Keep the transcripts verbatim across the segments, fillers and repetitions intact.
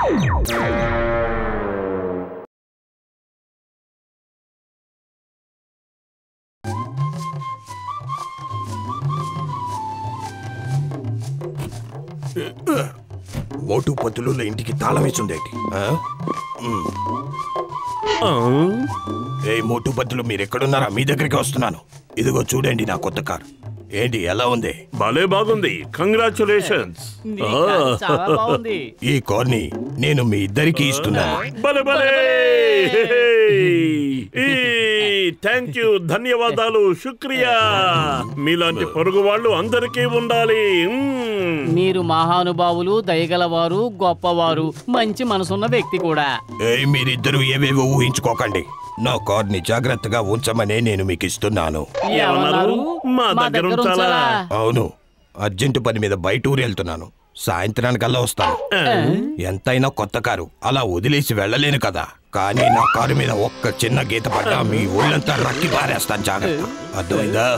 Motu Patlu intiki తాళం వేసుందేటి ఏ Motu Patlu మీరు ఎక్కడ ఉన్నారా మీ దగ్గరికి వస్తున్నాను ఇదిగో చూడండి నా కొత్త కార్ ఏంటి ఎలా ఉంది భలే బాగుంది కంగ్రాట్యులేషన్స్ చాలా బాగుంది ఈ కార్ని నేను మీ ఇద్దరికి ఇస్తున్నాను భలే భలే ఈ థాంక్యూ ధన్యవాదాలు శుక్రియా మీలాంటి పొరుగు వాళ్ళు అందరికీ ఉండాలి మీరు మహానుభావులు దయగలవారు గొప్పవారు మంచి మనసున్న వ్యక్తి కూడా ఏ మీరిద్దరూ ఏవేవో ఊహించుకోకండి నా కార్ని జాగ్రత్తగా ఉంచమనే నేను మీకు ఇస్తున్నాను అవును అర్జెంటు పని మీద బయట ఊరు వెళ్తున్నాను సాయంత్రానికల్లా వస్తాను ఎంతైనా కొత్త కారు అలా వదిలేసి వెళ్ళలేను కదా కానీ నా కారు మీద ఒక్క చిన్న గీత పడ్డా మీ ఒళ్ళంతా రక్కి పారేస్తాను జాగ్రత్త అర్థమైందా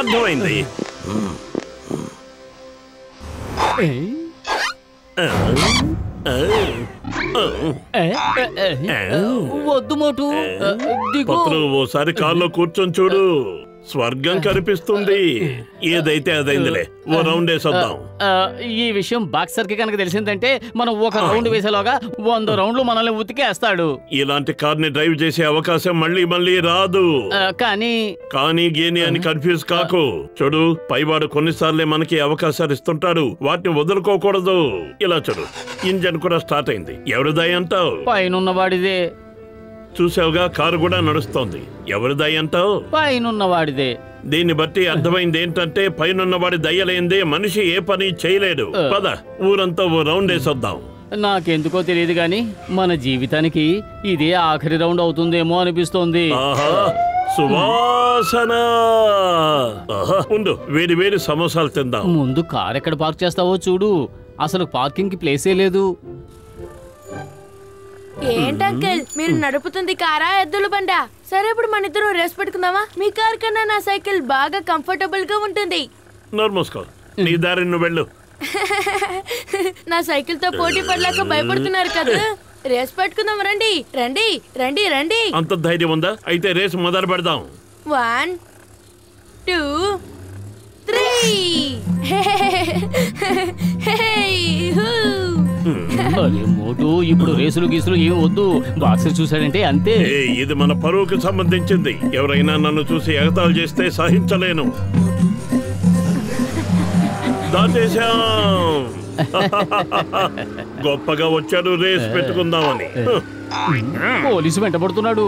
అర్థమైంది వద్దు మోటు ఓసారి కారులో కూర్చొని చూడు స్వర్గం కనిపిస్తుంది ఏదైతే అదైందిలే ఓ రౌండ్ వేసేద్దాం ఈ విషయం బాక్సర్ కి కనుక తెలిసిందంటే మనం ఒక రౌండ్ వేసేలోగా వంద రౌండ్లు మనల్ని ఉతికేస్తాడు ఇలాంటి కార్ ని డ్రైవ్ చేసే అవకాశం మళ్ళీ మళ్ళీ రాదు కానీ కానీ గేని అని కన్ఫ్యూజ్ కాకు చూడు పైవాడు కొన్నిసార్లే మనకి అవకాశాలు ఇస్తుంటాడు వాటిని వదులుకోకూడదు ఇలా చూడు ఇంజన్ కూడా స్టార్ట్ అయింది ఎవరిదై అంటావు పైన వాడిదే చూసావుగా కారు కూడా నడుస్తోంది ఎవరిదై అంటావు పైనున్నవాడిదే దీన్ని బట్టి అర్థమైంది ఏంటంటే పైనున్నవాడి దయ్యలేందే మనిషి ఏ పని చేయలేడు పద ఊరంతా ఓ రౌండ్ వేసొద్దాం నాకెందుకో తెలియదు గాని మన జీవితానికి ఇదే ఆఖరి రౌండ్ అవుతుందేమో అనిపిస్తోంది సువాసన ఉండు వేడి వేడి సమోసాలు తిందాం ముందు కారు ఎక్కడ పార్క్ చేస్తావో చూడు అసలు పార్కింగ్ కి ప్లేసే లేదు ఏంటంకిల్ మీరు నడుపుతుంది కారా ఎద్దుల బండా సరే ఇప్పుడు మన ఇద్దరు రెస్ట్ పెట్టుకుందామా మీ కార్ కన్నా నా సైకిల్ బాగా కంఫర్టబుల్ గా ఉంటుంది నా సైకిల్ తో పోటీ పడలేక భయపడుతున్నారు కదా రేస్ పెట్టుకుందాం రండి రండి రండి రండి అంత ధైర్యం ఉందా అయితే రేస్ మొదలు పెడదాం వన్ టూ త్రీ మోటు ఇప్పుడు రేసులు గీసులు ఏం వద్దు బాక్సర్ చూసాడంటే అంతే ఇది మన పరువుకు సంబంధించింది ఎవరైనా నన్ను చూసి ఎగతాలు చేస్తే సహించలేను దాటేశాం గొప్పగా వచ్చాడు రేస్ పెట్టుకుందామని పోలీసు వెంటబడుతున్నాడు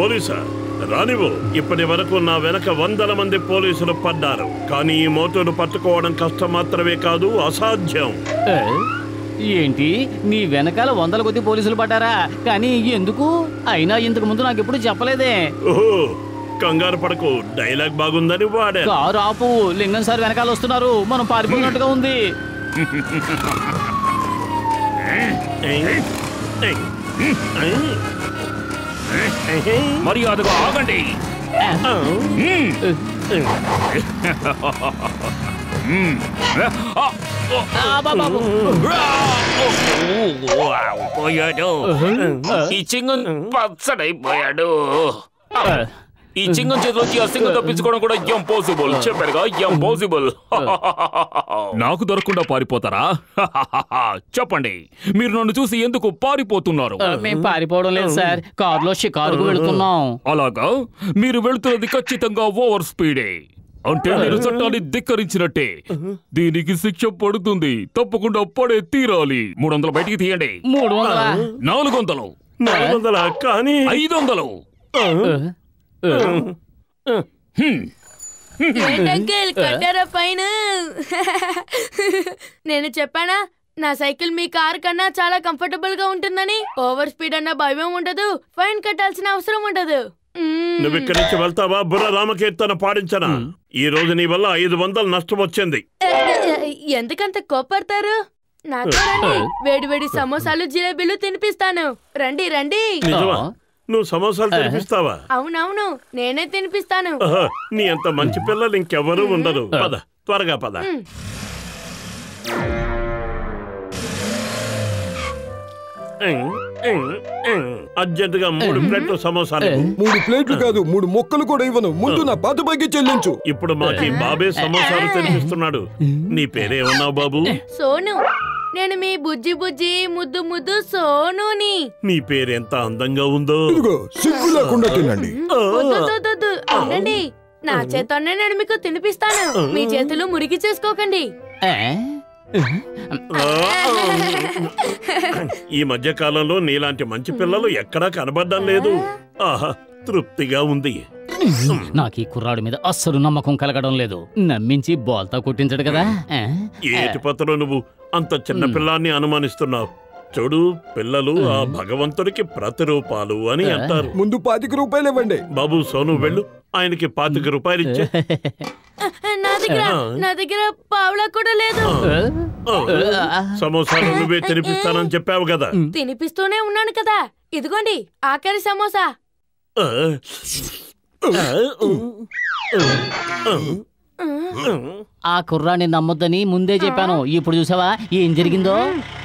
పోలీసా రానివో ఇప్పటి వరకు నా వెనక వందల మంది పోలీసులు పడ్డారు కానీ ఈ మోటును పట్టుకోవడం కష్టం మాత్రమే కాదు అసాధ్యం ఏంటి నీ వెనకాల వందల కొద్ది పోలీసులు పడ్డారా కానీ ఎందుకు అయినా ఇంతకు ముందు నాకు ఎప్పుడు చెప్పలేదే కంగారు పడకు డైలాగ్ బాగుందని వాడే కారు ఆపు లింగం సార్ వెనకాల వస్తున్నారు మనం పారిపోయినట్టుగా ఉంది మర్యాదగా ఆగండి పోయాడు ఈ చింగు పచ్చడైపోయాడు ఈ చింగు చేతిలోంచి ఆ సింగు తప్పించుకోవడం కూడా ఇంపాసిబుల్ చెప్పారుగా ఇంపాసిబుల్ నాకు దొరకకుండా పారిపోతారా చెప్పండి మీరు నన్ను చూసి ఎందుకు పారిపోతున్నారు మేము పారిపోవడం లేదు సార్ కారులో షికారుకు వెళ్తున్నాం అలాగా మీరు వెళుతున్నది ఖచ్చితంగా ఓవర్ స్పీడే అంటే మీరు చట్టాన్ని ధిక్కరించినట్టే దీనికి శిక్ష పడుతుంది తప్పకుండా పడే తీరాలి మూడు వందలు బయటికి తీయండి మూడు వందల నాలుగు వందలు నాలుగు వందల కానీ ఐదు వందలు నేను చెప్పానా నా సైకిల్ మీ కార్ కన్నా చాలా కంఫర్టబుల్ గా ఉంటుందని ఓవర్ స్పీడ్ అన్న భయం ఉండదు ఫైన్ కట్టాల్సిన అవసరం ఉండదు నువ్వు ఇక్కడి నుంచి వెళ్తావా బుర్ర రామకీర్తన పాడించనా ఈ రోజు నీ వల్ల ఐదు వందలు నష్టం వచ్చింది ఎందుకంత కోపడతారు నాకు వేడి వేడి సమోసాలు జిలేబీలు తినిపిస్తాను రండి రండి నువ్వు సమోసాలు తినిపిస్తావా? అవునవును, నేనే తినిపిస్తాను. నీ అంత మంచి పిల్లలు ఇంకెవరూ ఉండరు. పద త్వరగా పద. అర్జెంటుగా మూడు ప్లేట్లు సమోసాలు. మూడు ప్లేట్లు కాదు, మూడు మొక్కలు కూడా ఇవ్వను. ముందు నా పాత బాకి చెల్లించు. ఇప్పుడు మాకి బాబే సమోసాలు తినిపిస్తున్నాడు. నీ పేరేమన్నావు బాబు? సోను. నేను మీ బుజ్జి బుజ్జి ముద్దు ముద్దు సోనుని. నీ పేరెంత అందంగా ఉందో. సిగ్గు లేకుండా తినండి. అవునండి, నా చేతనే నేను మీకు తినిపిస్తాను. మీ చేతులు మురికి చేసుకోకండి. ఈ మధ్య కాలంలో నీలాంటి మంచి పిల్లలు ఎక్కడా కనబడ్డం లేదు. ఆహా, తృప్తిగా ఉంది. నాకు ఈ కుర్రాడి మీద అస్సలు నమ్మకం కలగడం లేదు. నమ్మించి బాల్తా కొట్టించడు కదా. ఏటి పత్రం నువ్వు అంత చిన్న పిల్లాన్ని అనుమానిస్తున్నావు? చూడు, పిల్లలు ఆ భగవంతుడికి ప్రతిరూపాలు అని అంటారు. ముందు పాతిక రూపాయలు ఇవ్వండి బాబు. సోను వెళ్ళు, ఆయనకి పాతిక రూపాయలు ఇచ్చే. నా దగ్గర పావులా కూడా లేదు. సమోసాలు నువ్వే తినిపిస్తానని చెప్పావు కదా. తినిపిస్తూనే ఉన్నాను కదా. ఇదిగోండి ఆఖరి సమోసా. ఆ కుర్రాన్ని నమ్మొద్దని ముందే చెప్పాను. ఇప్పుడు చూసావా ఏం జరిగిందో.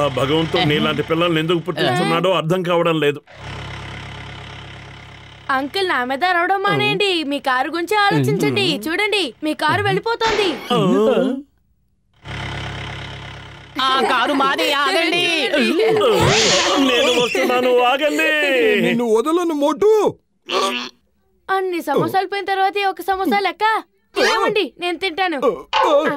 ఆ భగవంతుడు నీలాంటి పిల్లల్ని ఎందుకు పుట్టిస్తున్నాడో అర్థం కావడం లేదు. అంకుల్, నా మీద రావడం మానేయండి. మీ కారు గురించి ఆలోచించండి. చూడండి, మీ కారు వెళ్ళిపోతుంది. ఆ కారు మాది. ఆగండి, నేను వస్తున్నాను. ఆగండి, నిన్ను వదలను మోటు. అన్ని సమోసాలు పోయిన తర్వాత ఒక సమోసా లెక్క. ఏమండి, నేను తింటాను. ఓహో,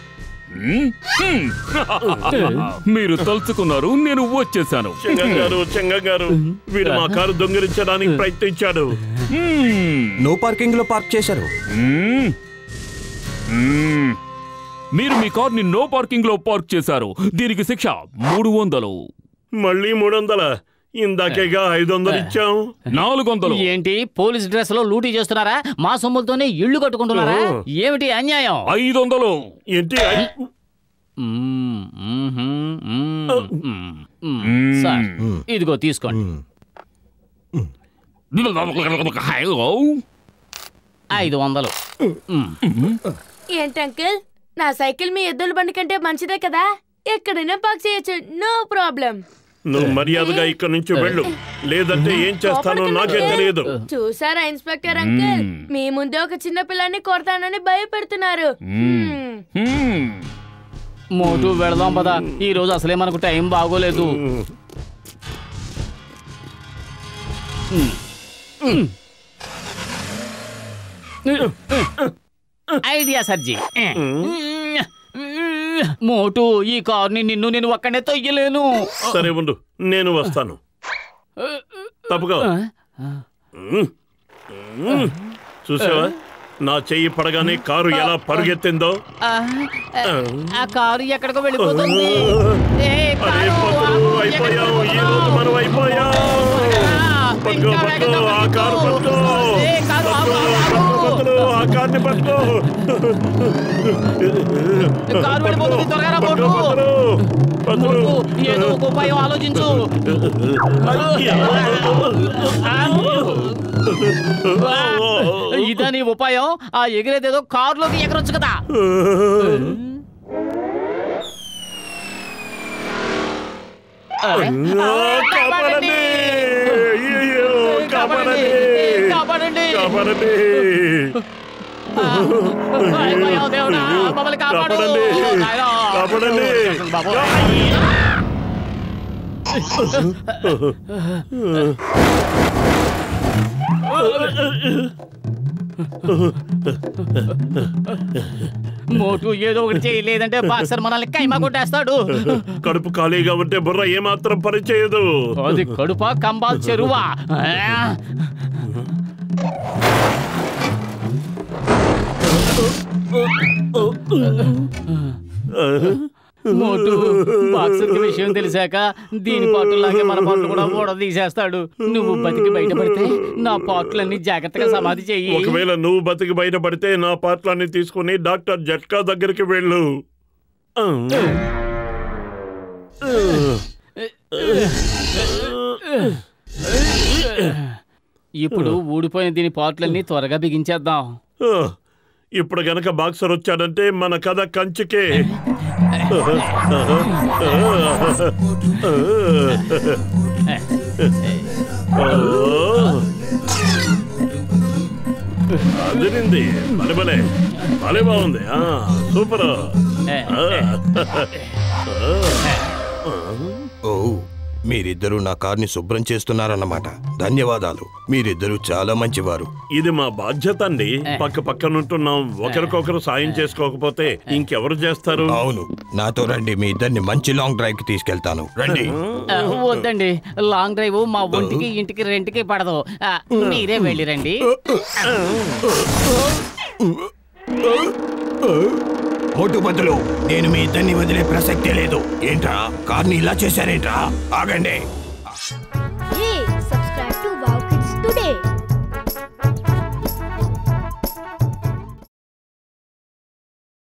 మీరు తలుచుకున్నారు, నేను వచ్చేసాను. చెంగంగారు చెంగంగారు వీడు మా కారు దొంగిలించడానికి ప్రయత్నించాడు. నో పార్కింగ్ లో పార్క్ చేశారు. మీరు మీ కార్ ని నో పార్కింగ్ లో పార్క్ చేశారు. దీనికి శిక్ష మూడు వందలు. మళ్ళీ మూడు వందల? ఇందాకేగా ఐదు వందలు ఇచ్చాం. నాలుగు వందలు. ఏంటి పోలీస్ డ్రెస్ లో లూటీ చేస్తున్నారా? మా సొమ్ములతోనే ఇళ్ళు కట్టుకుంటున్నారా? ఏమిటి అన్యాయం! ఐదు వందలు. ఏంటి? సార్ ఇదిగో తీసుకోండి, ఐదు వందలు. ఏంటంకిల్, నా సైకిల్ మీ ఎద్దుల బండి కంటే మంచిదే కదా. ఎక్కడైనా పార్క్ చేయొచ్చు, నో ప్రాబ్లం. నువ్వు మర్యాదగా ఇక్కడ నుంచి వెళ్ళు, లేదంటే ఏం చేస్తానో నాకే తెలియదు. చూసారా ఇన్స్పెక్టర్ అంకుల్, మీ ముందే ఒక చిన్న పిల్లాన్ని కొడతానని భయపెడుతున్నారు. మోటు, వెళదాం పదా. ఈ రోజు అసలే మనకు టైం బాగోలేదు. ఐడియా సర్జీ. మోటు, ఈ కార్ని నిన్ను నేను ఒక్కడే తొయ్యలేను. సరే ఉండు, నేను వస్తాను. తప్పుగా చూసావా, నా చెయ్యి పడగానే కారు ఎలా పరుగెత్తిందో. ఆ కారు ఎక్కడికో వెళ్ళిపోతుంది. ఏదో ఒక ఉపాయం ఆలోచించు. ఇదా నీ ఉపాయం? ఆ ఎగిరేదేదో కారులోకి ఎగరొచ్చు కదా. కాపడండి, కాపడండి, కాపడండి. మోటు ఏదో ఒకటి చేయలేదంటే బాక్సర్ మనల్ని కైమా కొట్టేస్తాడు. కడుపు ఖాళీగా ఉంటే బుర్ర ఏమాత్రం పనిచేయదు. అది కడుపా కంబాల్ చెరువా? మోటు బాక్సర్కి విషయం తెలిసాక దీని పాటలాగే మన పాటలు కూడా ఓడ తీసేస్తాడు. నువ్వు బతికి బయటపడితే నా పాటలన్నీ జాగ్రత్తగా సమాధి చెయ్యి. ఒకవేళ నువ్వు బతికి బయటపడితే నా పాటలన్నీ తీసుకుని డాక్టర్ జట్కా దగ్గరికి వెళ్ళు. ఇప్పుడు ఊడిపోయిన దీని పాటలన్నీ త్వరగా బిగించేద్దాం. ఇప్పుడు గనక బాక్సర్ వచ్చాడంటే మన కథ కంచికే. అదిరింది, భలే భలే భలే బాగుంది, సూపర్. ఓ, మీరిద్దరూ నా కార్ని శుభ్రం చేస్తున్నారన్నమాట. ధన్యవాదాలు, మీరిద్దరూ చాలా మంచివారు. ఇది మా బాధ్యత అండి. పక్క పక్కనుంటున్నాం, ఒకరికొకరు సాయం చేసుకోకపోతే ఇంకెవరు చేస్తారు? అవును, నాతో రండి, మీ ఇద్దరిని మంచి లాంగ్ డ్రైవ్ కి తీసుకెళ్తాను. రండి. వద్దండి, లాంగ్ డ్రైవ్ మా ఒంటికి ఇంటికి రెంటికి పడదు, మీరే వెళ్ళిరండి. మోటు పతులు, నేను మీ ఇద్దరిని వదిలే ప్రసక్తే లేదు. ఏంట్రా కార్ని ఇలా చేశారేంట్రా? ఆగండి.